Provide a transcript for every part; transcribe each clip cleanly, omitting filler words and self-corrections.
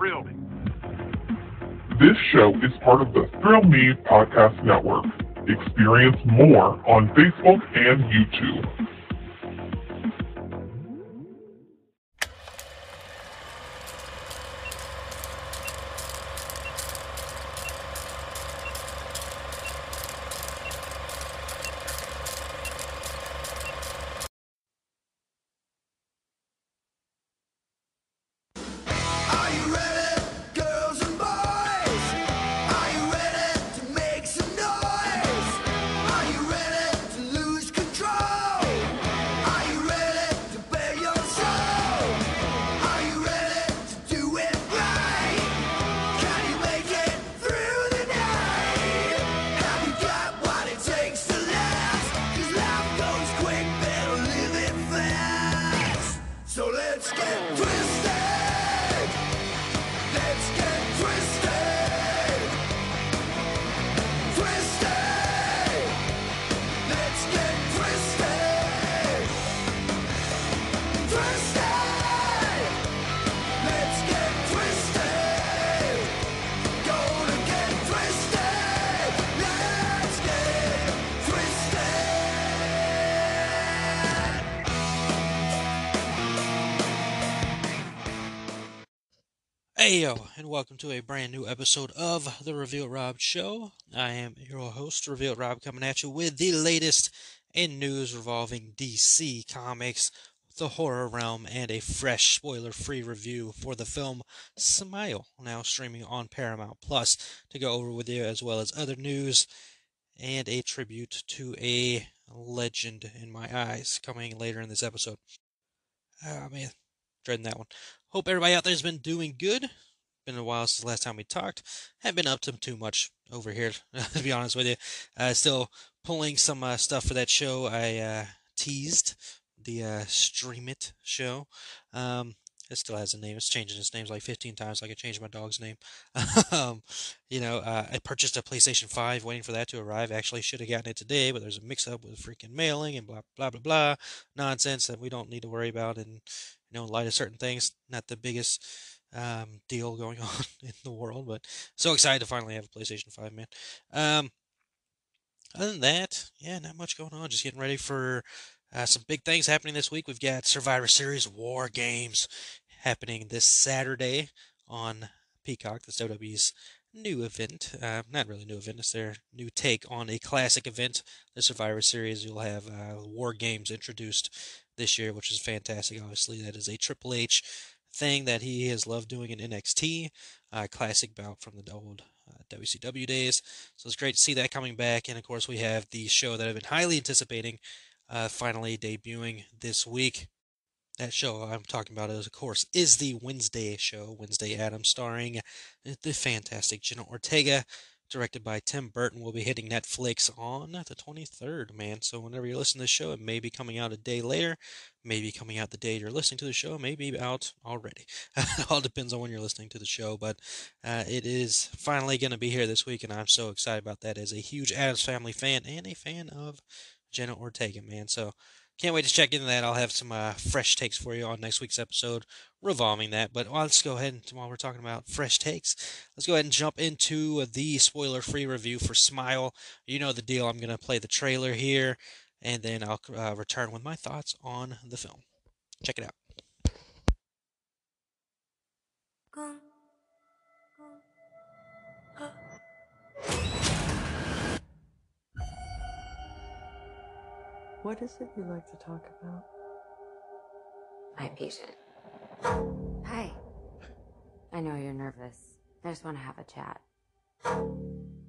Thrill Me. This show is part of the Thrill Me Podcast Network. Experience more on Facebook and YouTube. Heyo, and welcome to a brand new episode of the Revealed Rob Show. I am your host, Revealed Rob, coming at you with the latest in news revolving DC Comics, the horror realm, and a fresh spoiler-free review for the film Smile, now streaming on Paramount Plus, to go over with you, as well as other news and a tribute to a legend in my eyes coming later in this episode. Oh man, dreading that one. Hope everybody out there has been doing good. Been a while since the last time we talked. Haven't been up to too much over here, to be honest with you. Still pulling some stuff for that show I teased, the Stream It show. It still has a name. It's changing its names like 15 times, like I changed my dog's name. I purchased a PlayStation 5, waiting for that to arrive. Actually, should have gotten it today, but there's a mix-up with freaking mailing and blah, blah, blah, blah. Nonsense that we don't need to worry about, and you know, in light of certain things, not the biggest deal going on in the world, but so excited to finally have a PlayStation 5, man. Other than that, yeah, not much going on. Just getting ready for some big things happening this week. We've got Survivor Series War Games happening this Saturday on Peacock. That's WWE's new event. Not really new event. It's their new take on a classic event, the Survivor Series. You'll have War Games introduced this year, which is fantastic. Obviously, that is a Triple H thing that he has loved doing in NXT, classic bout from the old WCW days. So it's great to see that coming back. And of course, we have the show that I've been highly anticipating, finally debuting this week. That show I'm talking about, is, of course, is the Wednesday show, Wednesday Adams, starring the fantastic Jenna Ortega, directed by Tim Burton. Will be hitting Netflix on the 23rd, man. So whenever you listen to this show, it may be coming out a day later, maybe coming out the day you're listening to the show, maybe out already. It all depends on when you're listening to the show, but it is finally going to be here this week, and I'm so excited about that as a huge Adams Family fan and a fan of Jenna Ortega, man. So can't wait to check into that. I'll have some fresh takes for you on next week's episode revolving that. But let's go ahead and, while we're talking about fresh takes, let's go ahead and jump into the spoiler-free review for Smile. You know the deal. I'm going to play the trailer here, and then I'll return with my thoughts on the film. Check it out. What is it you like to talk about? My patient. Hi. I know you're nervous. I just want to have a chat.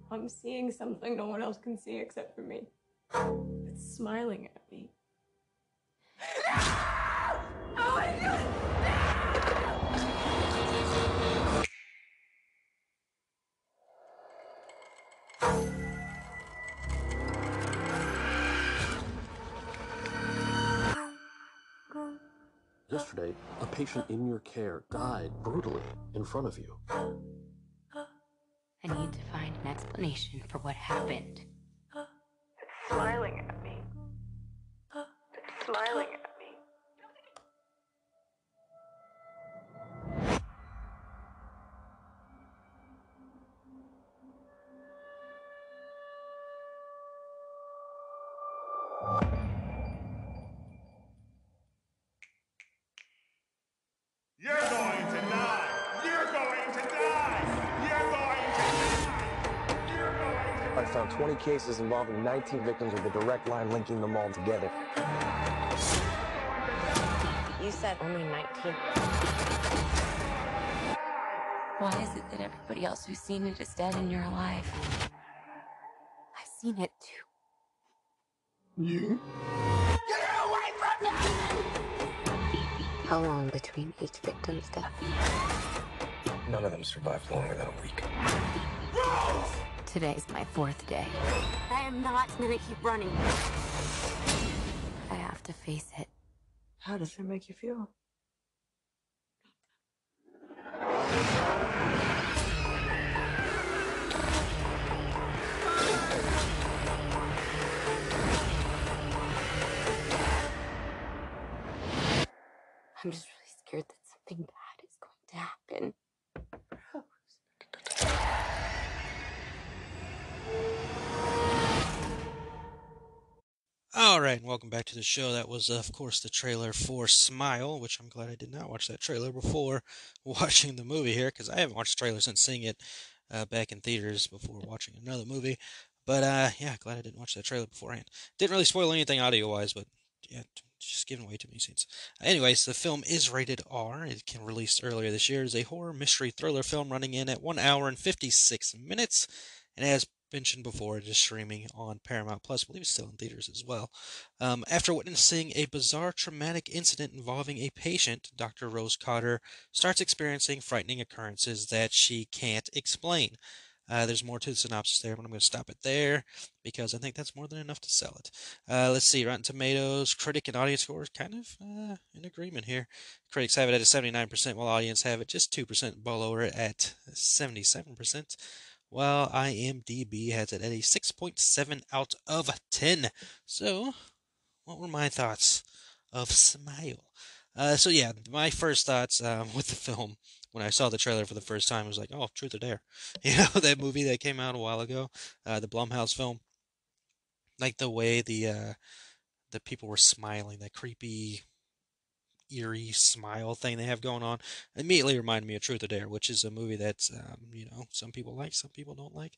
I'm seeing something no one else can see except for me. It's smiling at me. No! Oh my God! No! Yesterday, a patient in your care died brutally in front of you. I need to find an explanation for what happened. It's smiling at me. It's smiling at me. You're going to die! You're going to die! You're going to die! You're going to die! I found 20 cases involving 19 victims with a direct line linking them all together. You said only 19. Why is it that everybody else who's seen it is dead and you're alive? I've seen it too. You? Get away from me! How long between each victim's death? None of them survived longer than a week. Rose! Today's my fourth day. I am not gonna keep running. I have to face it. How does it make you feel? I'm just really scared that something bad is going to happen. All right, and welcome back to the show. That was, of course, the trailer for Smile, which I'm glad I did not watch that trailer before watching the movie here, because I haven't watched the trailer since seeing it back in theaters before watching another movie. But, yeah, glad I didn't watch that trailer beforehand. Didn't really spoil anything audio-wise, but, yeah, just giving away too many scenes. Anyways, the film is rated R. It came released earlier this year. It's a horror mystery thriller film running in at 1 hour and 56 minutes. And as mentioned before, it is streaming on Paramount Plus. I believe it's still in theaters as well. After witnessing a bizarre traumatic incident involving a patient, Dr. Rose Cotter starts experiencing frightening occurrences that she can't explain. There's more to the synopsis there, but I'm going to stop it there because I think that's more than enough to sell it. Let's see, Rotten Tomatoes, critic and audience scores, kind of in agreement here. Critics have it at a 79%, while audience have it just 2% below it at 77%, while IMDb has it at a 6.7 out of 10. So, what were my thoughts of Smile? So yeah, my first thoughts with the film. When I saw the trailer for the first time, I was like, oh, Truth or Dare. You know, that movie that came out a while ago, the Blumhouse film. Like the way the people were smiling, that creepy, eerie smile thing they have going on, immediately reminded me of Truth or Dare, which is a movie that, you know, some people like, some people don't like.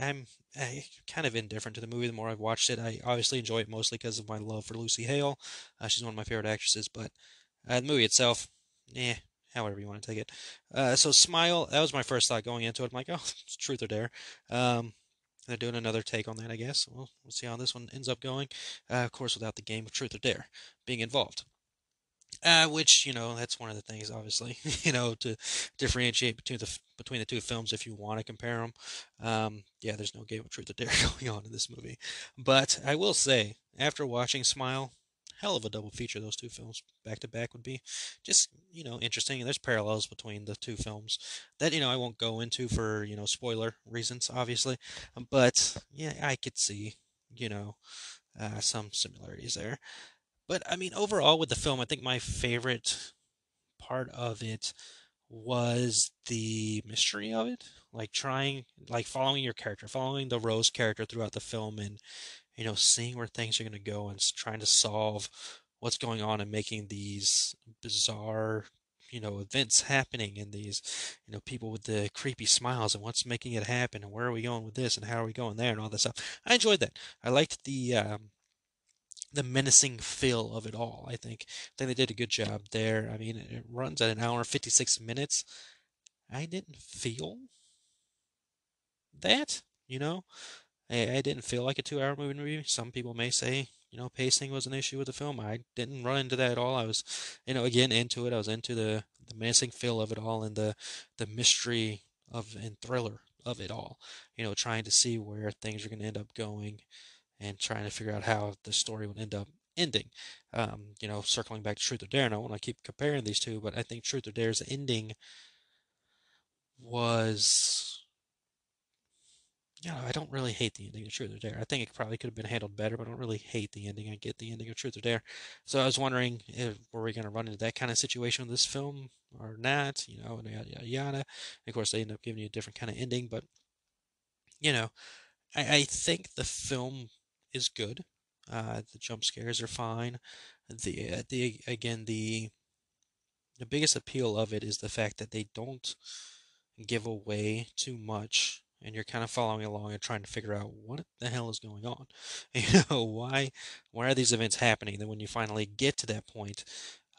I'm kind of indifferent to the movie the more I've watched it. I obviously enjoy it mostly because of my love for Lucy Hale. She's one of my favorite actresses, but the movie itself, eh. However you want to take it. So Smile, that was my first thought going into it. I'm like, oh, it's Truth or Dare. They're doing another take on that, I guess. Well, we'll see how this one ends up going. Of course, without the game of Truth or Dare being involved. Which, you know, that's one of the things, obviously, you know, to differentiate between the two films if you want to compare them. Yeah, there's no game of Truth or Dare going on in this movie. But I will say, after watching Smile, hell of a double feature those two films back to back would be just, you know, interesting. And there's parallels between the two films that, you know, I won't go into for, you know, spoiler reasons, obviously. But yeah, I could see, you know, some similarities there. But I mean, overall with the film, I think my favorite part of it was the mystery of it, like trying, like following your character, following the Rose character throughout the film, and you know, seeing where things are going to go and trying to solve what's going on and making these bizarre, you know, events happening and these, you know, people with the creepy smiles and what's making it happen and where are we going with this and how are we going there and all that stuff. I enjoyed that. I liked the menacing feel of it all, I think. I think they did a good job there. I mean, it runs at an hour and 56 minutes. I didn't feel that, you know. I didn't feel like a 2-hour movie. Some people may say, you know, pacing was an issue with the film. I didn't run into that at all. I was, you know, again, into it. I was into the menacing feel of it all and the mystery of and thriller of it all. You know, trying to see where things are going to end up going and trying to figure out how the story would end up ending. You know, circling back to Truth or Dare, and I want to keep comparing these two, but I think Truth or Dare's ending was... Yeah, I don't really hate the ending of Truth or Dare. I think it probably could have been handled better, but I don't really hate the ending. I get the ending of Truth or Dare. So I was wondering, were we going to run into that kind of situation with this film or not? You know, and yada, yada. And of course, they end up giving you a different kind of ending. But, you know, I think the film is good. The jump scares are fine. The again, the the biggest appeal of it is the fact that they don't give away too much, and you're kind of following along and trying to figure out what the hell is going on. You know, why are these events happening? Then when you finally get to that point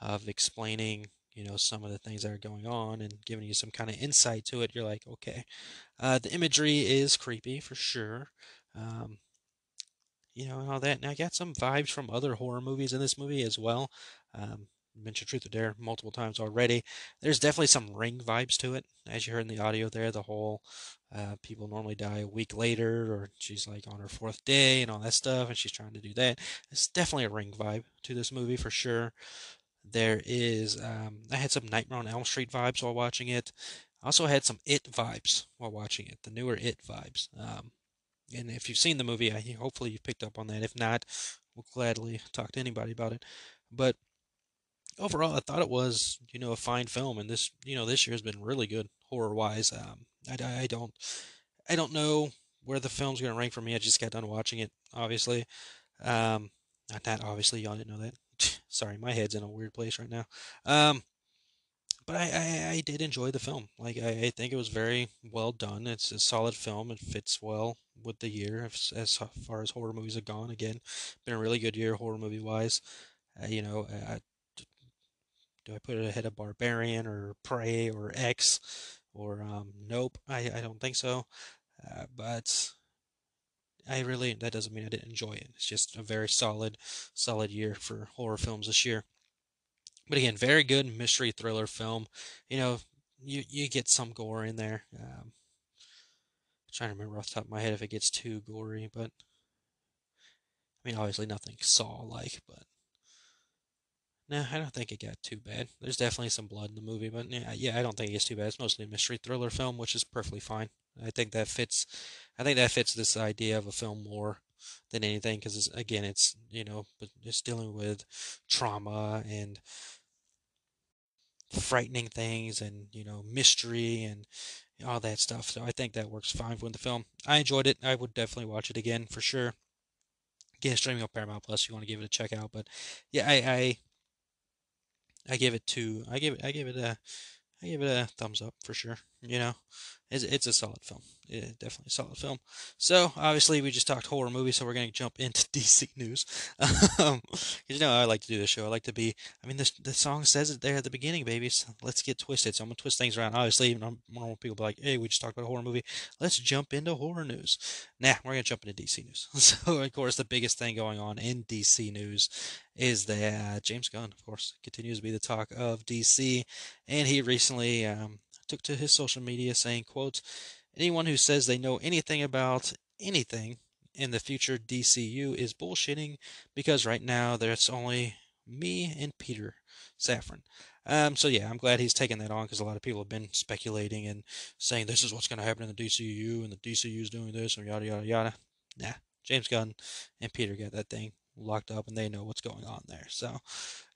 of explaining, you know, some of the things that are going on and giving you some kind of insight to it, you're like, okay, the imagery is creepy for sure. You know, and all that. And I got some vibes from other horror movies in this movie as well. Mentioned Truth or Dare multiple times already. There's definitely some Ring vibes to it. As you heard in the audio there, the whole people normally die a week later, or she's like on her fourth day and all that stuff, and she's trying to do that. It's definitely a Ring vibe to this movie for sure. There is, I had some Nightmare on Elm Street vibes while watching it. I also had some It vibes while watching it, the newer It vibes. And if you've seen the movie, hopefully you've picked up on that. If not, we'll gladly talk to anybody about it. But overall, I thought it was, you know, a fine film, and this, you know, this year has been really good horror-wise. I don't know where the film's going to rank for me. I just got done watching it, obviously. Not obviously, y'all didn't know that. Sorry, my head's in a weird place right now. But I did enjoy the film. Like, I think it was very well done. It's a solid film. It fits well with the year as far as horror movies have gone. Again, been a really good year horror movie wise. You know, do I put it ahead of Barbarian or Prey or X or Nope? I don't think so. But that doesn't mean I didn't enjoy it. It's just a very solid year for horror films this year. But again, very good mystery thriller film. You know, you get some gore in there. I'm trying to remember off the top of my head if it gets too gory, but I mean, obviously nothing Saw-like, but no, I don't think it got too bad. There's definitely some blood in the movie, but yeah, I don't think it gets too bad. It's mostly a mystery thriller film, which is perfectly fine. I think that fits this idea of a film more than anything, because again, it's, you know, it's dealing with trauma and frightening things, and, you know, mystery and all that stuff. So I think that works fine with the film. I enjoyed it. I would definitely watch it again for sure. Again, streaming on Paramount Plus. If you want to give it a check out, but yeah, I give it two. I give it a thumbs up for sure. You know, it's a solid film. Yeah, definitely a solid film. So obviously we just talked horror movies, so we're going to jump into DC news. You know, I like to do this show. I like to be, I mean, the song says it there at the beginning, baby. So let's get twisted. So I'm going to twist things around. Obviously, even normal people be like, hey, we just talked about a horror movie. Let's jump into horror news. Nah, we're going to jump into DC news. So, of course, the biggest thing going on in DC news is that James Gunn, of course, continues to be the talk of DC. And he recently took to his social media saying, quote, anyone who says they know anything about anything in the future DCU is bullshitting, because right now there's only me and Peter Safran. So yeah, I'm glad he's taking that on, because a lot of people have been speculating and saying this is what's going to happen in the DCU, and the DCU is doing this, and yada, yada, yada. Nah, James Gunn and Peter got that thing locked up, and they know what's going on there. So,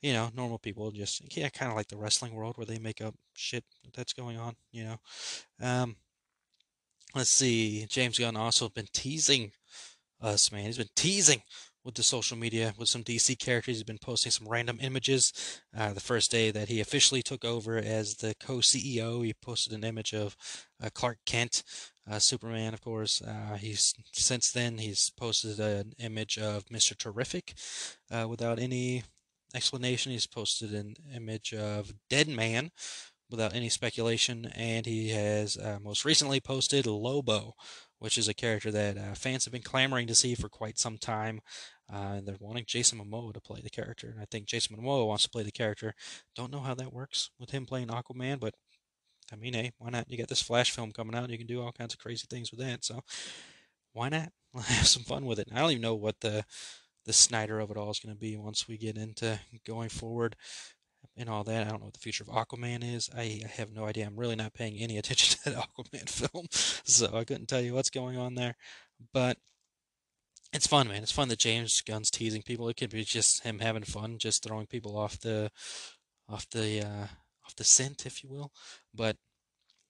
you know, normal people just, yeah, kind of like the wrestling world where they make up shit that's going on, you know. Let's see, James Gunn also been teasing us, man. He's been teasing with the social media, with some DC characters. He's been posting some random images. The first day that he officially took over as the co-CEO, he posted an image of Clark Kent, Superman, of course. Since then, he's posted an image of Mr. Terrific without any explanation. He's posted an image of Dead Man, without any speculation, and he has most recently posted Lobo, which is a character that fans have been clamoring to see for quite some time. They're wanting Jason Momoa to play the character, and I think Jason Momoa wants to play the character. Don't know how that works with him playing Aquaman, but I mean, hey, why not? You got this Flash film coming out, and you can do all kinds of crazy things with that, so why not? Have some fun with it. I don't even know what the Snyder of it all is going to be once we get into going forward and all that. I don't know what the future of Aquaman is. I have no idea. I'm really not paying any attention to that Aquaman film, so I couldn't tell you what's going on there. But it's fun, man. It's fun that James Gunn's teasing people. It could be just him having fun, just throwing people off the scent, if you will. But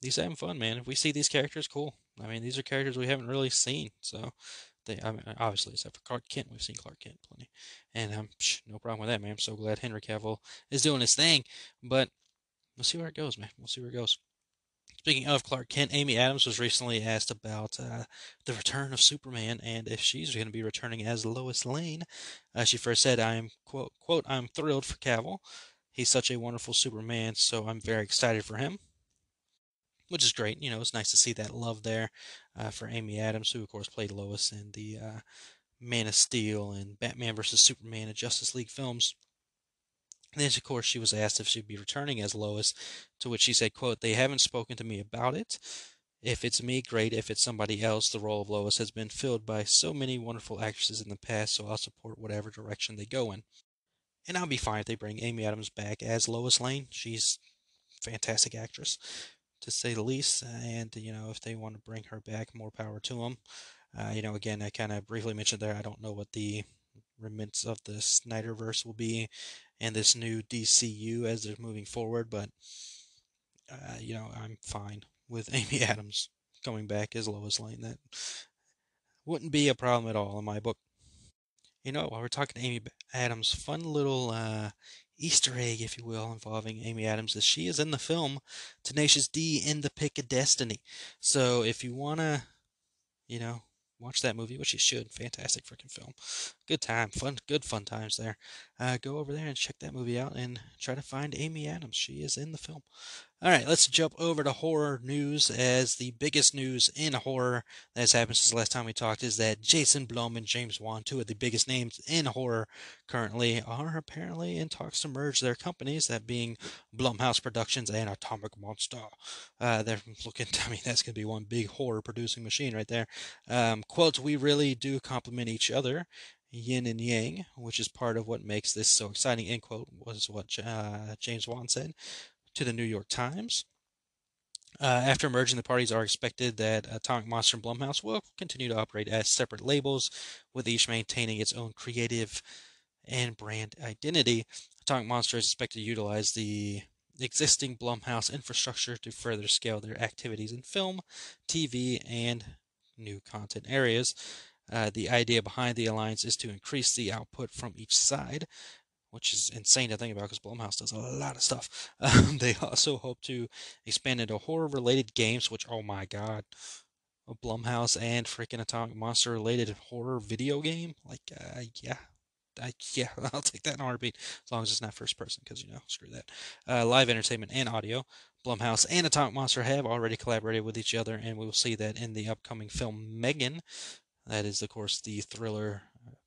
he's having fun, man. If we see these characters, cool. I mean, these are characters we haven't really seen, so. I mean, obviously, except for Clark Kent, we've seen Clark Kent plenty, and no problem with that, man. I'm so glad Henry Cavill is doing his thing. But we'll see where it goes, man. We'll see where it goes. Speaking of Clark Kent, Amy Adams was recently asked about the return of Superman and if she's going to be returning as Lois Lane. She first said, "I am quote, I'm thrilled for Cavill. He's such a wonderful Superman, so I'm very excited for him," which is great. You know, it's nice to see that love there for Amy Adams, who of course played Lois in the Man of Steel and Batman vs. Superman and Justice League films. And then, of course, she was asked if she'd be returning as Lois, to which she said, quote, "They haven't spoken to me about it. If it's me, great. If it's somebody else, the role of Lois has been filled by so many wonderful actresses in the past, so I'll support whatever direction they go in. And I'll be fine if they bring Amy Adams back as Lois Lane. She's a fantastic actress, to say the least. And, you know, if they want to bring her back, more power to them. You know, again, I kind of briefly mentioned there, I don't know what the remnants of the Snyderverse will be and this new DCU as they're moving forward, but, you know, I'm fine with Amy Adams coming back as Lois Lane. That wouldn't be a problem at all in my book. You know, while we're talking to Amy Adams, fun little Easter egg, if you will, involving Amy Adams is she is in the film Tenacious D in the Pick of Destiny. So if you want to, you know, watch that movie, which you should. Fantastic freaking film. Good time. Fun. Good fun times there. Go over there and check that movie out and try to find Amy Adams. She is in the film. All right, let's jump over to horror news, as the biggest news in horror that has happened since the last time we talked is that Jason Blum and James Wan, two of the biggest names in horror currently, are apparently in talks to merge their companies, that being Blumhouse Productions and Atomic Monster. They're looking, I mean, that's going to be one big horror-producing machine right there. Quote, "We really do complement each other, yin and yang, which is part of what makes this so exciting," end quote, was what James Wan said to the New York Times. After merging, the parties are expected that Atomic Monster and Blumhouse will continue to operate as separate labels, with each maintaining its own creative and brand identity. Atomic Monster is expected to utilize the existing Blumhouse infrastructure to further scale their activities in film, TV, and new content areas. The idea behind the alliance is to increase the output from each side, which is insane to think about because Blumhouse does a lot of stuff. They also hope to expand into horror-related games, which, oh my god, Blumhouse and freaking Atomic Monster-related horror video game? Like, yeah, I'll take that in a heartbeat, as long as it's not first person, because, you know, screw that. Live entertainment and audio. Blumhouse and Atomic Monster have already collaborated with each other, and we will see that in the upcoming film Megan. That is, of course, the thriller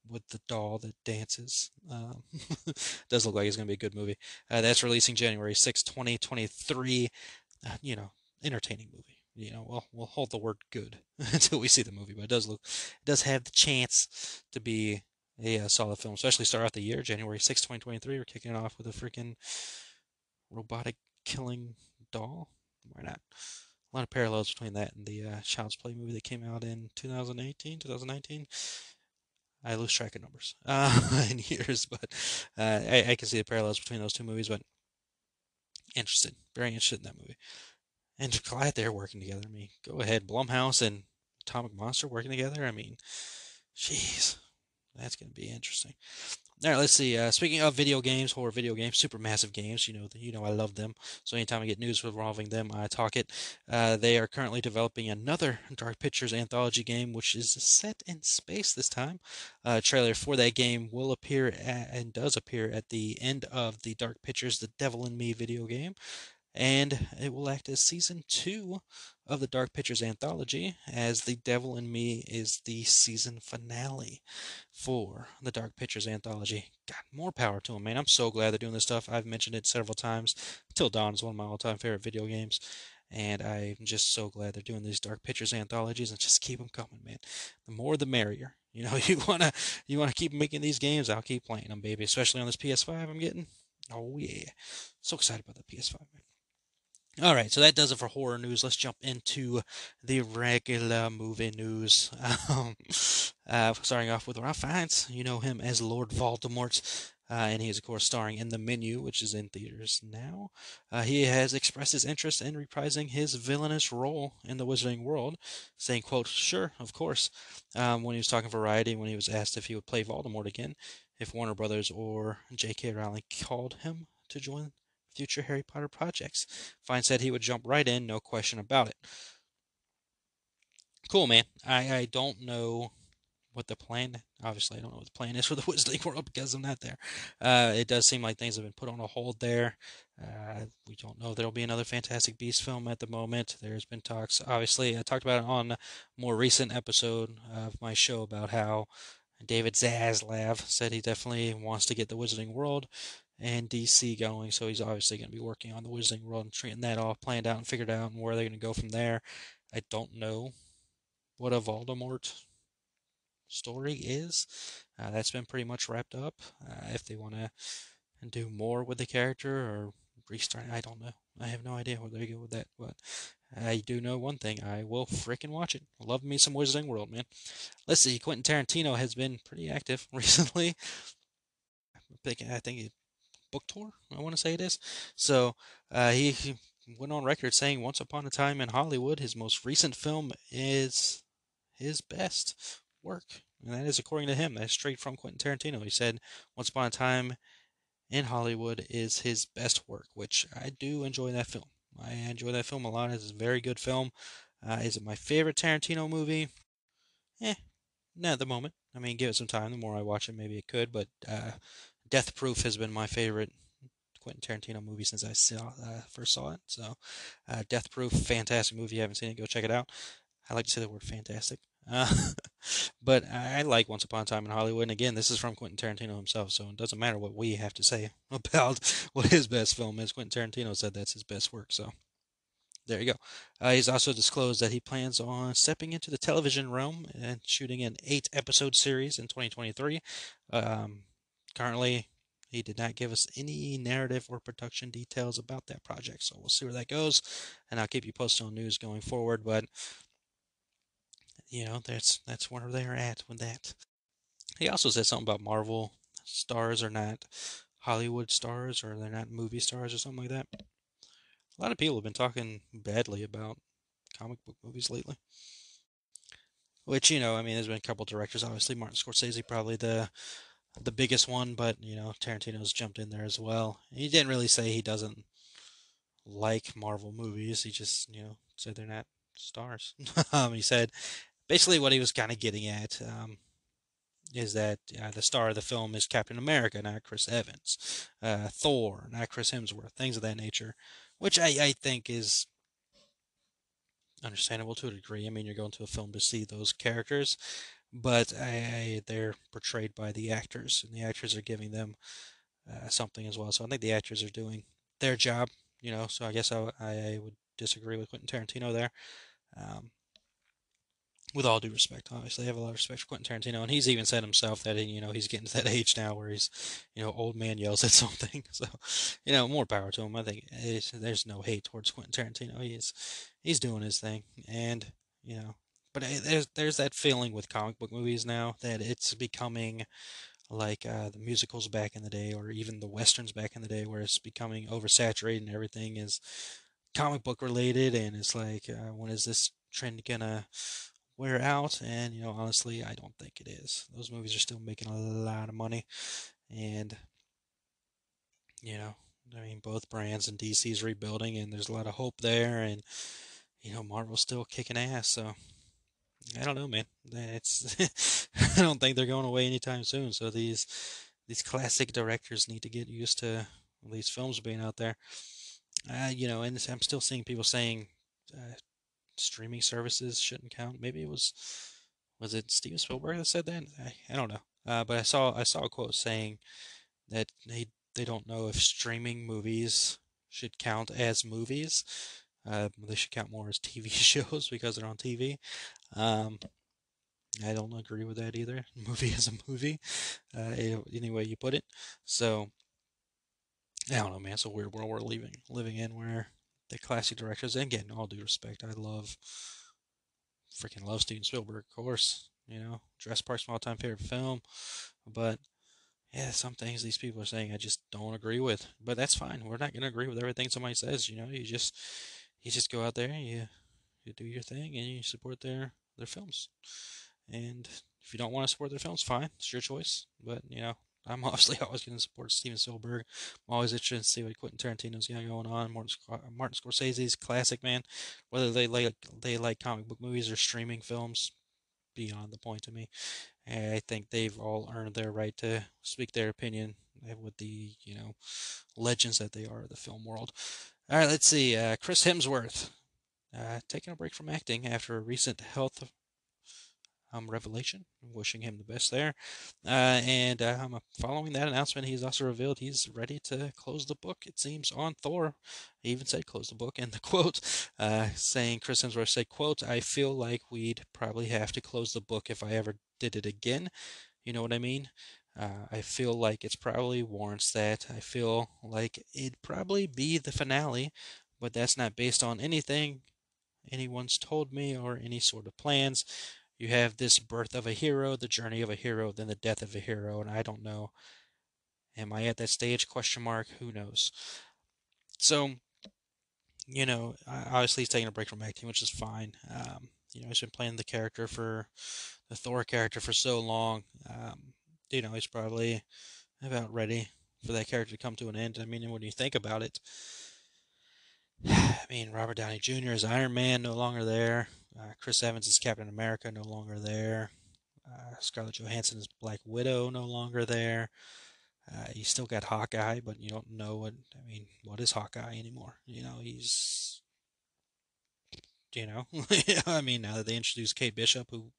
with the doll that dances. Does look like it's going to be a good movie. That's releasing January 6, 2023. You know, entertaining movie. You know, we'll hold the word good until we see the movie, but it does have the chance to be a solid film, especially start out the year, January 6, 2023. We're kicking it off with a freaking robotic killing doll. Why not? A lot of parallels between that and the Child's Play movie that came out in 2018, 2019. I lose track of numbers in years, but I can see the parallels between those two movies. But interested, very interested in that movie, and glad they're working together. I mean, go ahead, Blumhouse and Atomic Monster working together. I mean, jeez, that's gonna be interesting. All right, let's see. Speaking of video games, horror video games, Supermassive Games, you know I love them. So anytime I get news involving them, I talk it. They are currently developing another Dark Pictures anthology game, which is set in space this time. A trailer for that game will appear and does appear at the end of the Dark Pictures The Devil in Me video game. And it will act as Season 2 of the Dark Pictures anthology, as The Devil in Me is the season finale for the Dark Pictures anthology. God, more power to them, man. I'm so glad they're doing this stuff. I've mentioned it several times. Till Dawn is one of my all-time favorite video games, and I'm just so glad they're doing these Dark Pictures anthologies, and just keep them coming, man. The more, the merrier. You know, you wanna keep making these games. I'll keep playing them, baby, especially on this PS5 I'm getting. Oh, yeah. So excited about the PS5, man. All right, so that does it for horror news. Let's jump into the regular movie news. Starting off with Ralph Fiennes. You know him as Lord Voldemort, and he is, of course, starring in The Menu, which is in theaters now. He has expressed his interest in reprising his villainous role in The Wizarding World, saying, quote, "Sure, of course," when he was talking to Variety, when he was asked if he would play Voldemort again, if Warner Brothers or J.K. Rowling called him to join future Harry Potter projects. Fine said he would jump right in, no question about it. Cool, man. I don't know what the plan, obviously I don't know what the plan is for the Wizarding World because I'm not there. It does seem like things have been put on a hold there. We don't know there'll be another Fantastic Beasts film at the moment. There's been talks, obviously I talked about it on a more recent episode of my show about how David Zaslav said he definitely wants to get the Wizarding World and DC going, so he's obviously going to be working on the Wizarding World and treating that all planned out and figured out and where they're going to go from there. I don't know what a Voldemort story is. That's been pretty much wrapped up. If they want to do more with the character or restart, I don't know. I have no idea where they go with that, but I do know one thing. I will freaking watch it. Love me some Wizarding World, man. Let's see. Quentin Tarantino has been pretty active recently. I think book tour, I want to say it is. So he went on record saying Once Upon a Time in Hollywood, his most recent film, is his best work, and that is according to him. That's straight from Quentin Tarantino. He said Once Upon a Time in Hollywood is his best work, which I do enjoy that film. I enjoy that film a lot. It's a very good film. Is it my favorite Tarantino movie? Not at the moment. I mean, give it some time. The more I watch it, maybe it could, but Death Proof has been my favorite Quentin Tarantino movie since I first saw it. So Death Proof, fantastic movie. If you haven't seen it, go check it out. I like to say the word fantastic. But I like Once Upon a Time in Hollywood, and again, this is from Quentin Tarantino himself, so it doesn't matter what we have to say about what his best film is. Quentin Tarantino said that's his best work, so there you go. He's also disclosed that he plans on stepping into the television realm and shooting an 8-episode series in 2023. Currently, he did not give us any narrative or production details about that project, so we'll see where that goes, and I'll keep you posted on news going forward, but you know, that's where they're at with that. He also said something about Marvel stars are not Hollywood stars, or they're not movie stars or something like that. A lot of people have been talking badly about comic book movies lately. Which, you know, I mean, there's been a couple directors. Obviously, Martin Scorsese probably the biggest one, but, you know, Tarantino's jumped in there as well. He didn't really say he doesn't like Marvel movies. He just, you know, said they're not stars. He said... Basically what he was kind of getting at is that the star of the film is Captain America, not Chris Evans, Thor, not Chris Hemsworth, things of that nature, which I think is understandable to a degree. I mean, you're going to a film to see those characters, but they're portrayed by the actors, and the actors are giving them something as well. So I think the actors are doing their job, you know, so I guess I would disagree with Quentin Tarantino there. With all due respect, obviously, I have a lot of respect for Quentin Tarantino, and he's even said himself that, you know, he's getting to that age now where he's, you know, old man yells at something. So, you know, more power to him. I think there's no hate towards Quentin Tarantino. He's doing his thing, and you know, but there's that feeling with comic book movies now that it's becoming like the musicals back in the day, or even the westerns back in the day, where it's becoming oversaturated and everything is comic book related, and it's like, when is this trend gonna wear out? And, you know, honestly, I don't think it is. Those movies are still making a lot of money, and, you know, I mean, both brands, and DC's rebuilding, and there's a lot of hope there, and, you know, Marvel's still kicking ass, so I don't know, man. It's I don't think they're going away anytime soon, so these classic directors need to get used to these films being out there. You know, and I'm still seeing people saying streaming services shouldn't count. Maybe it was it Steven Spielberg that said that? I don't know. But I saw a quote saying that they don't know if streaming movies should count as movies. They should count more as TV shows because they're on TV. I don't agree with that either. Movie is a movie, any way you put it. So I don't know, man. It's a weird world we're living in where the classic directors, and again, all due respect, I freaking love Steven Spielberg, of course, you know, Jurassic Park's my all-time favorite film, but yeah, some things these people are saying I just don't agree with, but that's fine. We're not going to agree with everything somebody says, you know. You just go out there, and you do your thing, and you support their films, and if you don't want to support their films, fine, it's your choice, but, you know, I'm obviously always going to support Steven Spielberg. I'm always interested to see what Quentin Tarantino's got going on. Martin Scorsese's classic, man. Whether they like comic book movies or streaming films, beyond the point to me. I think they've all earned their right to speak their opinion with the, you know, legends that they are of the film world. All right, let's see. Chris Hemsworth taking a break from acting after a recent health revelation. I'm wishing him the best there. Following that announcement, he's also revealed he's ready to close the book, it seems, on Thor. He even said close the book in the quote, saying, Chris Hemsworth said, quote, I feel like we'd probably have to close the book if I ever did it again. You know what I mean? I feel like it's probably warrants that. I feel like it'd probably be the finale, but that's not based on anything anyone's told me or any sort of plans. You have this birth of a hero, the journey of a hero, then the death of a hero, and I don't know. Am I at that stage? Question mark. Who knows? So, you know, obviously he's taking a break from acting, which is fine. You know, he's been playing the character for, the Thor character for so long. You know, he's probably about ready for that character to come to an end. I mean, when you think about it, I mean, Robert Downey Jr. is Iron Man, no longer there. Chris Evans is Captain America, no longer there. Scarlett Johansson is Black Widow, no longer there. You still got Hawkeye, but you don't know what is Hawkeye anymore? You know, he's, you know, I mean, now that they introduced Kate Bishop, who,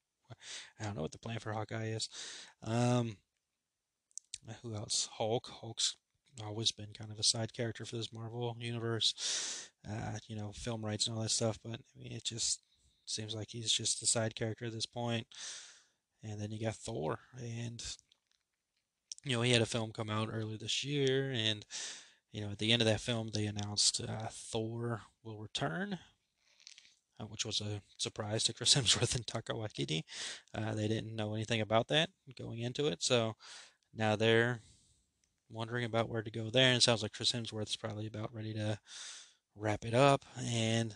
I don't know what the plan for Hawkeye is. Who else? Hulk. Hulk's always been kind of a side character for this Marvel universe. You know, film rights and all that stuff, but I mean, it just seems like he's just a side character at this point. And then you got Thor, and you know, he had a film come out earlier this year, and you know, at the end of that film, they announced Thor will return, which was a surprise to Chris Hemsworth and Taika Waititi. They didn't know anything about that going into it, so now they're wondering about where to go there. And it sounds like Chris Hemsworth's probably about ready to wrap it up. And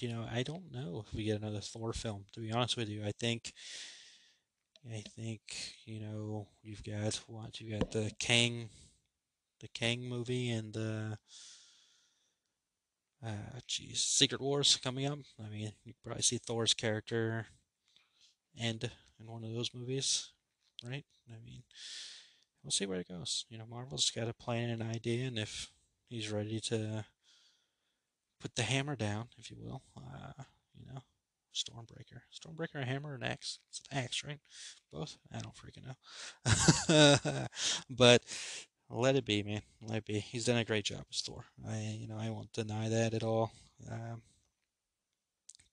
you know, I don't know if we get another Thor film, to be honest with you. I think you know, you've got the Kang movie and the Secret Wars coming up. I mean, you probably see Thor's character end in one of those movies, right? I mean, we'll see where it goes. You know, Marvel's got a plan and an idea, and if he's ready to put the hammer down, if you will, you know, Stormbreaker, a hammer, an axe. It's an axe, right? Both? I don't freaking know. But let it be, man. Let it be. He's done a great job as Thor. I won't deny that at all.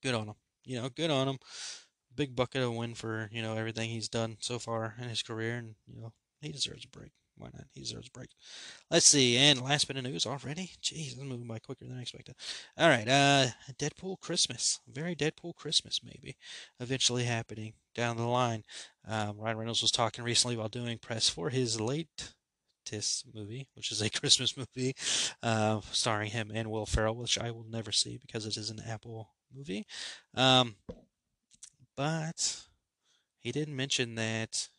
Good on him. You know, good on him. Big bucket of win for, you know, everything he's done so far in his career, and you know, he deserves a break. Why not? He deserves a break. Let's see. And last bit of news already. Jeez, I'm moving by quicker than I expected. All right. Deadpool Christmas. Very Deadpool Christmas, maybe. Eventually happening down the line. Ryan Reynolds was talking recently while doing press for his latest movie, which is a Christmas movie, starring him and Will Ferrell, which I will never see because it is an Apple movie. But he did mention that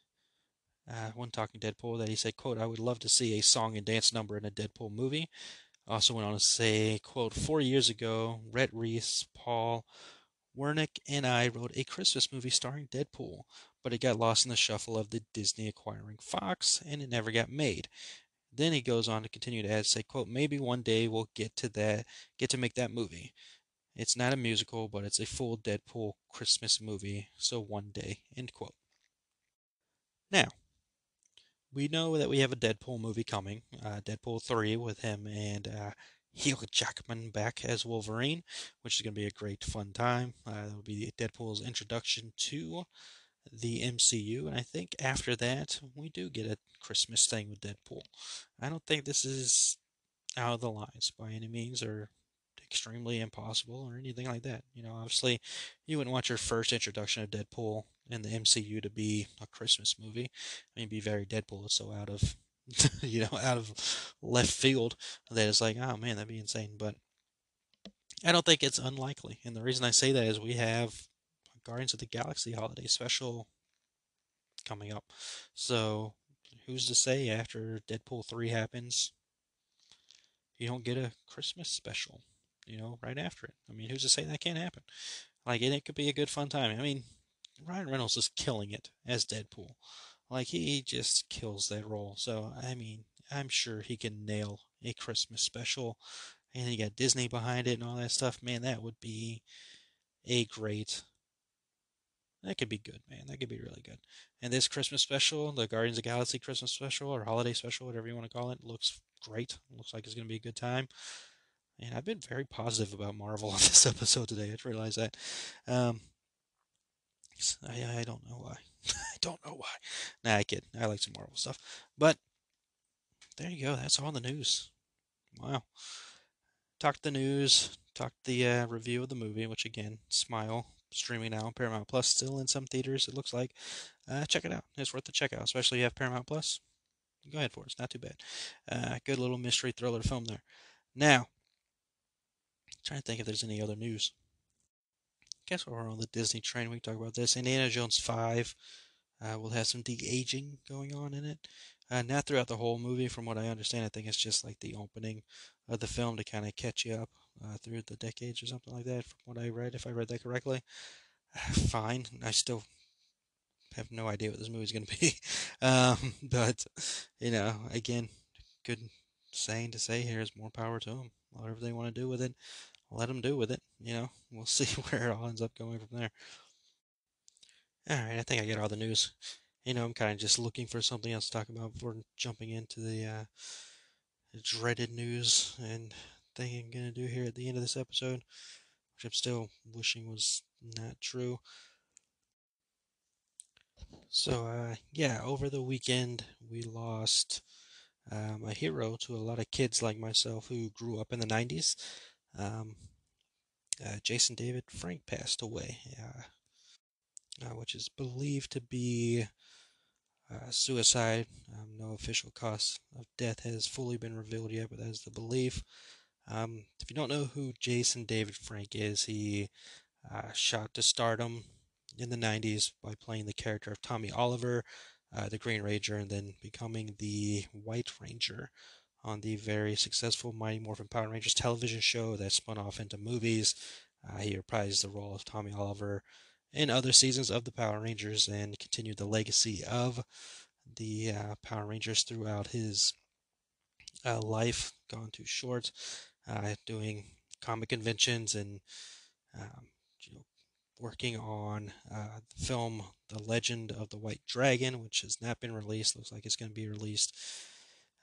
when talking Deadpool, that he said, quote, I would love to see a song and dance number in a Deadpool movie. Also went on to say, quote, 4 years ago, Rhett Reese, Paul Wernick, and I wrote a Christmas movie starring Deadpool, but it got lost in the shuffle of the Disney acquiring Fox, and it never got made. Then he goes on to continue to add, say, quote, maybe one day we'll get to make that movie. It's not a musical, but it's a full Deadpool Christmas movie, so one day, end quote. Now, we know that we have a Deadpool movie coming, Deadpool 3, with him and Hugh Jackman back as Wolverine, which is going to be a great, fun time. That will be Deadpool's introduction to the MCU, and I think after that, we do get a Christmas thing with Deadpool. I don't think this is out of the lines by any means, or extremely impossible, or anything like that. You know, obviously, you wouldn't want your first introduction of Deadpool in the MCU to be a Christmas movie. I mean, it'd be very Deadpool, so out of, you know, out of left field, that it's like, oh man, that'd be insane. But I don't think it's unlikely. And the reason I say that is we have Guardians of the Galaxy holiday special coming up. So who's to say after Deadpool 3 happens, you don't get a Christmas special, you know, right after it. I mean, who's to say that can't happen? Like, and it could be a good fun time. I mean, Ryan Reynolds is killing it as Deadpool. Like, he just kills that role. So, I mean, I'm sure he can nail a Christmas special. And you got Disney behind it and all that stuff. Man, that would be a great... That could be good, man. That could be really good. And this Christmas special, the Guardians of the Galaxy Christmas special or holiday special, whatever you want to call it, looks great. Looks like it's going to be a good time. And I've been very positive about Marvel on this episode today. I just realized that. I don't know why. I don't know why. Nah, I kid. I like some Marvel stuff. But there you go. That's all the news. Wow. Talked the news. Talked the review of the movie, which again, Smile. Streaming now on Paramount Plus, still in some theaters, it looks like. Check it out. It's worth the check out, especially if you have Paramount Plus. Go ahead for it. It's not too bad. Good little mystery thriller film there. Now, I'm trying to think if there's any other news. Guess we're on the Disney train. We can talk about this. Indiana Jones 5 will have some de-aging going on in it. Not throughout the whole movie, from what I understand. I think it's just like the opening of the film to kind of catch you up through the decades or something like that, from what I read, if I read that correctly. Fine. I still have no idea what this movie's going to be. But, you know, again, good saying to say here is more power to them. Whatever they want to do with it, let them do with it. You know, we'll see where it all ends up going from there. All right, I think I get all the news. You know, I'm kind of just looking for something else to talk about before jumping into the dreaded news and thing I'm going to do here at the end of this episode, which I'm still wishing was not true. So, yeah, over the weekend, we lost a hero to a lot of kids like myself who grew up in the 90s. Jason David Frank passed away, which is believed to be... suicide. No official cause of death has fully been revealed yet, but that is the belief. If you don't know who Jason David Frank is, he shot to stardom in the 90s by playing the character of Tommy Oliver, the Green Ranger, and then becoming the White Ranger on the very successful Mighty Morphin Power Rangers television show that spun off into movies. He reprised the role of Tommy Oliver in other seasons of the Power Rangers and continued the legacy of the Power Rangers throughout his life, gone too short, doing comic conventions and you know, working on the film The Legend of the White Dragon, which has not been released. Looks like it's going to be released,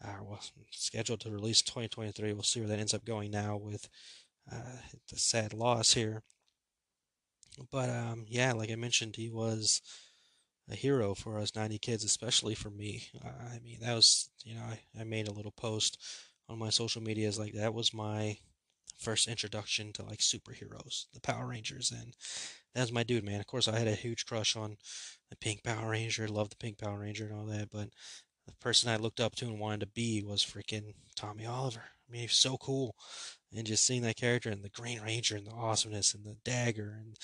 well, scheduled to release 2023. We'll see where that ends up going now with the sad loss here. But, yeah, like I mentioned, he was a hero for us 90 kids, especially for me. I mean, that was, you know, I made a little post on my social medias, like, that was my first introduction to, like, superheroes, the Power Rangers, and that was my dude, man. Of course, I had a huge crush on the Pink Power Ranger, loved the Pink Power Ranger and all that, but the person I looked up to and wanted to be was freaking Tommy Oliver. I mean, he was so cool. And just seeing that character and the Green Ranger and the awesomeness and the dagger and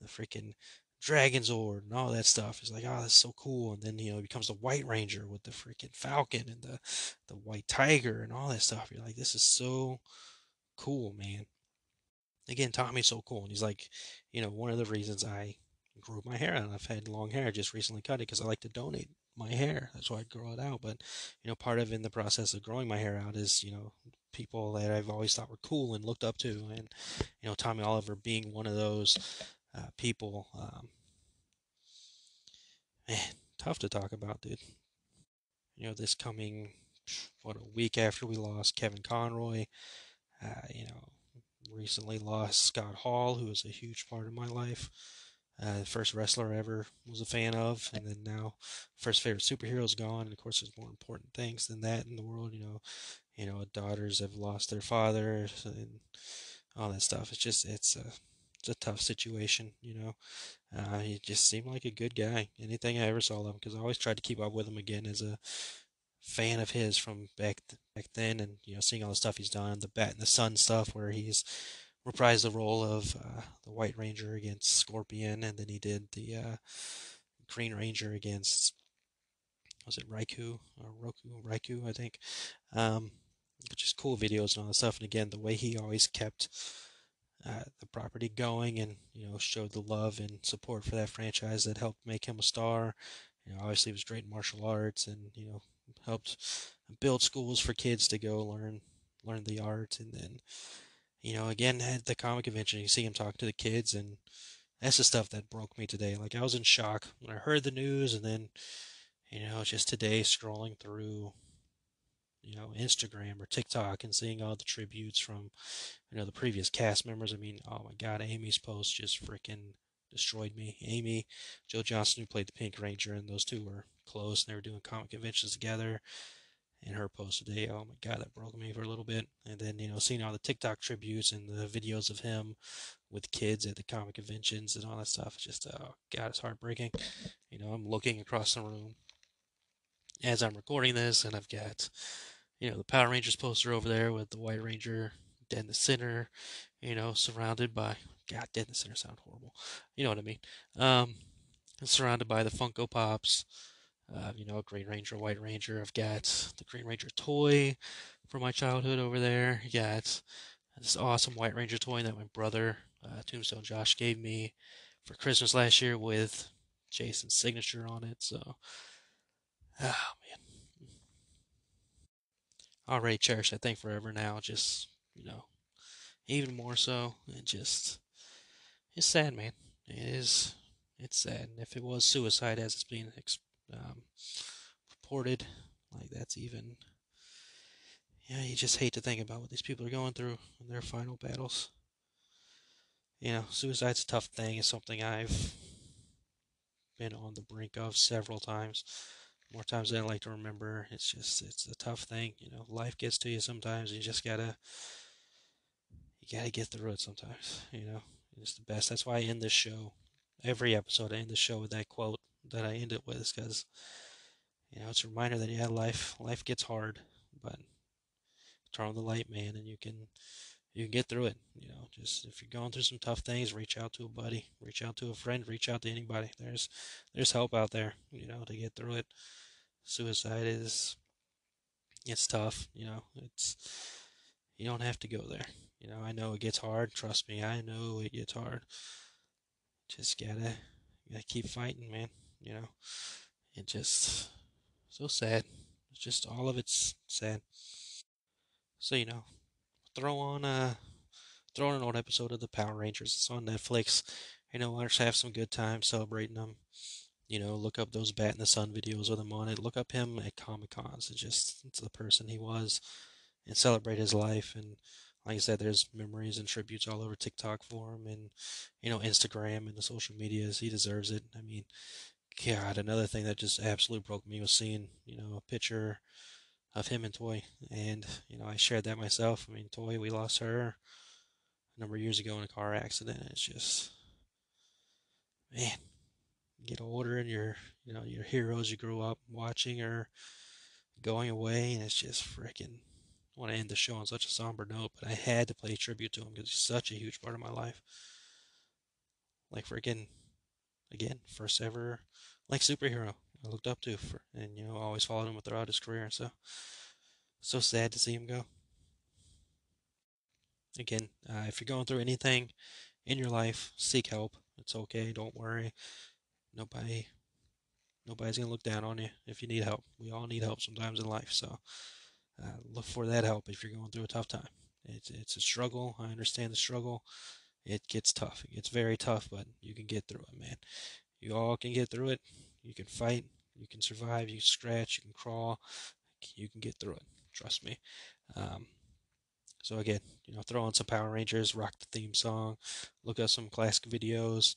the freaking Dragon Zord and all that stuff. It's like, oh, that's so cool. And then, you know, he becomes the White Ranger with the freaking Falcon and the White Tiger and all that stuff. You're like, this is so cool, man. Again, Tommy's so cool. And he's like, you know, one of the reasons I grew my hair out. And I've had long hair. I just recently cut it because I like to donate my hair. That's why I grow it out. But, you know, part of in the process of growing my hair out is, you know, people that I've always thought were cool and looked up to, and you know, Tommy Oliver being one of those people. Man, tough to talk about, dude. You know, this coming a week after we lost Kevin Conroy, you know, recently lost Scott Hall, who was a huge part of my life. The first wrestler I ever was a fan of, and then now first favorite superhero is gone. And of course, there's more important things than that in the world, you know. You know, daughters have lost their father and all that stuff. It's just, it's a tough situation, you know. He just seemed like a good guy. Anything I ever saw of him, because I always tried to keep up with him again as a fan of his from back then, and you know, seeing all the stuff he's done, the Bat in the Sun stuff, where he's reprised the role of the White Ranger against Scorpion, and then he did the Green Ranger against was it Raikou or Roku? Raikou, I think. Which is cool videos and all that stuff. And again, the way he always kept the property going and, you know, showed the love and support for that franchise that helped make him a star. You know, obviously he was great in martial arts and, you know, helped build schools for kids to go learn the art. And then, you know, again, at the comic convention, you see him talk to the kids, and that's the stuff that broke me today. Like, I was in shock when I heard the news, and then, you know, just today scrolling through, you know, Instagram or TikTok and seeing all the tributes from, you know, the previous cast members. I mean, oh my God, Amy's post just freaking destroyed me. Amy, Joe Johnston, who played the Pink Ranger, and those two were close, and they were doing comic conventions together. And her post today, oh my God, that broke me for a little bit. And then, you know, seeing all the TikTok tributes and the videos of him with kids at the comic conventions and all that stuff, just, oh God, it's heartbreaking. You know, I'm looking across the room as I'm recording this, and I've got, you know, the Power Rangers poster over there with the White Ranger dead in the center, you know, surrounded by, God, dead in the center sound horrible. You know what I mean? Surrounded by the Funko Pops, you know, Green Ranger, White Ranger. I've got the Green Ranger toy from my childhood over there. I got this awesome White Ranger toy that my brother, Tombstone Josh, gave me for Christmas last year with Jason's signature on it. So, oh man, I'll really cherish that thing forever now. Just, you know, even more so. It just, it's sad, man. It is. It's sad. And if it was suicide, as it's being reported, like, that's even, yeah, you just hate to think about what these people are going through in their final battles. You know, suicide's a tough thing. It's something I've been on the brink of several times, more times than I like to remember. It's just, it's a tough thing. You know, life gets to you sometimes. You just gotta get through it sometimes. You know, it's the best. That's why I end this show, every episode I end the show with that quote that I end it with, is because, you know, it's a reminder that, yeah, life gets hard, but turn on the light, man, and you can get through it. You know, just if you're going through some tough things, reach out to a buddy, reach out to a friend, reach out to anybody. There's help out there, you know, to get through it. Suicide is, it's tough, you know, it's, you don't have to go there. You know, I know it gets hard. Trust me, I know it gets hard. Just gotta keep fighting, man. You know, it just, so sad. It's just, all of it's sad. So, you know, throw on an old episode of the Power Rangers. It's on Netflix. You know, let's have some good time celebrating them. You know, look up those Bat in the Sun videos with him on it. Look up him at Comic-Cons. It's the person he was, and celebrate his life. And like I said, there's memories and tributes all over TikTok for him, and, you know, Instagram and the social medias. He deserves it. I mean, God, another thing that just absolutely broke me was seeing, you know, a picture of him and Toy. And, you know, I shared that myself. I mean, Toy, we lost her a number of years ago in a car accident. It's just, man, you get older and your heroes you grew up watching are going away, and it's just freaking, I want to end the show on such a somber note, but I had to play tribute to him because he's such a huge part of my life. Like, freaking, again, first ever, like, superhero I looked up to, and, you know, always followed him throughout his career. So sad to see him go. Again, if you're going through anything in your life, seek help. It's okay. Don't worry. Nobody's gonna look down on you if you need help. We all need help sometimes in life, so. Look for that help if you're going through a tough time. It's a struggle. I understand the struggle. It gets tough. It gets very tough, but you can get through it, man. You all can get through it. You can fight. You can survive. You can scratch. You can crawl. You can get through it. Trust me. So again, you know, throw on some Power Rangers, rock the theme song, look up some classic videos,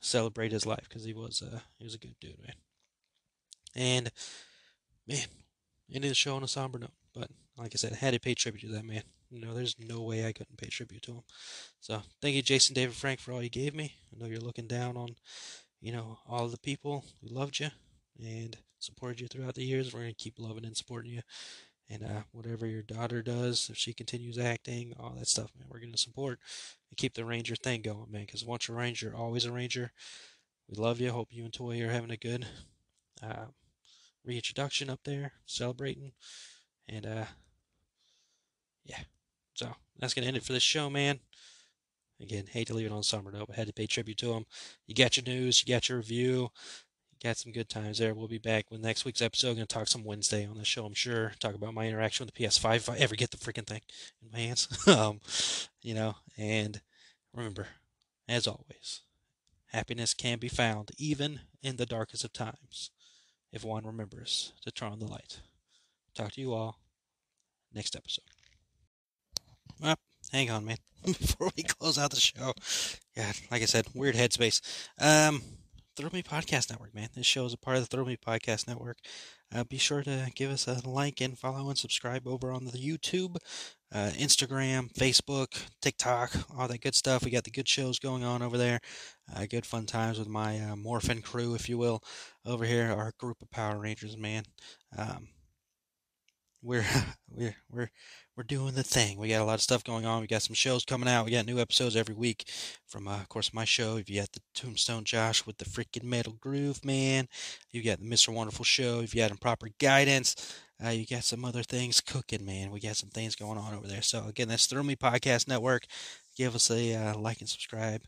celebrate his life, because he was a good dude, man. And, man, ended the show on a somber note. But like I said, I had to pay tribute to that man. You know, there's no way I couldn't pay tribute to him. So thank you, Jason, David, Frank, for all you gave me. I know you're looking down on, you know, all the people who loved you and supported you throughout the years. We're going to keep loving and supporting you. And whatever your daughter does, if she continues acting, all that stuff, man, we're going to support and keep the Ranger thing going, man. Because once you're a Ranger, always a Ranger. We love you. Hope you and Toy are having a good reintroduction up there, celebrating. And, yeah. So, that's going to end it for this show, man. Again, hate to leave it on Somerville, but had to pay tribute to him. You got your news, you got your review, you got some good times there. We'll be back with next week's episode. I'm going to talk some Wednesday on the show, I'm sure. Talk about my interaction with the PS5 if I ever get the freaking thing in my hands. You know, and remember, as always, happiness can be found even in the darkest of times if one remembers to turn on the light. Talk to you all next episode. Up. Hang on, man, before we close out the show. Yeah, like I said, weird headspace. Thrill Me Podcast Network, man. This show is a part of the Thrill Me Podcast Network. Be sure to give us a like and follow and subscribe over on the YouTube, Instagram, Facebook, TikTok, all that good stuff. We got the good shows going on over there. Good fun times with my Morphin crew, if you will, over here. Our group of Power Rangers, man. We're doing the thing. We got a lot of stuff going on. We got some shows coming out. We got new episodes every week from, of course, my show. If you got the Tombstone Josh with the freaking Metal Groove, man. You got the Mr. Wonderful show. If you got Improper Guidance, you got some other things cooking, man. We got some things going on over there. So again, that's Thrill Me Podcast Network. Give us a like and subscribe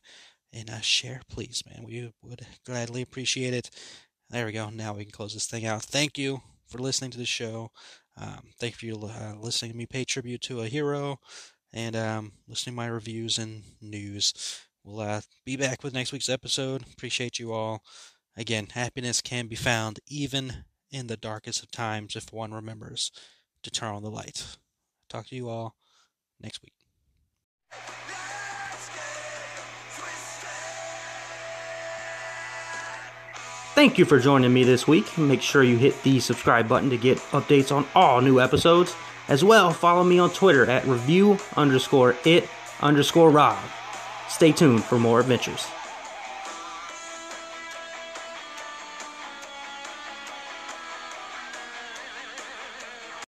and share, please, man. We would gladly appreciate it. There we go. Now we can close this thing out. Thank you for listening to the show. Thank you for listening to me pay tribute to a hero and listening to my reviews and news. We'll be back with next week's episode. Appreciate you all. Again, happiness can be found even in the darkest of times if one remembers to turn on the light. Talk to you all next week. Thank you for joining me this week. Make sure you hit the subscribe button to get updates on all new episodes. As well, follow me on Twitter at review_it_Rob. Stay tuned for more adventures.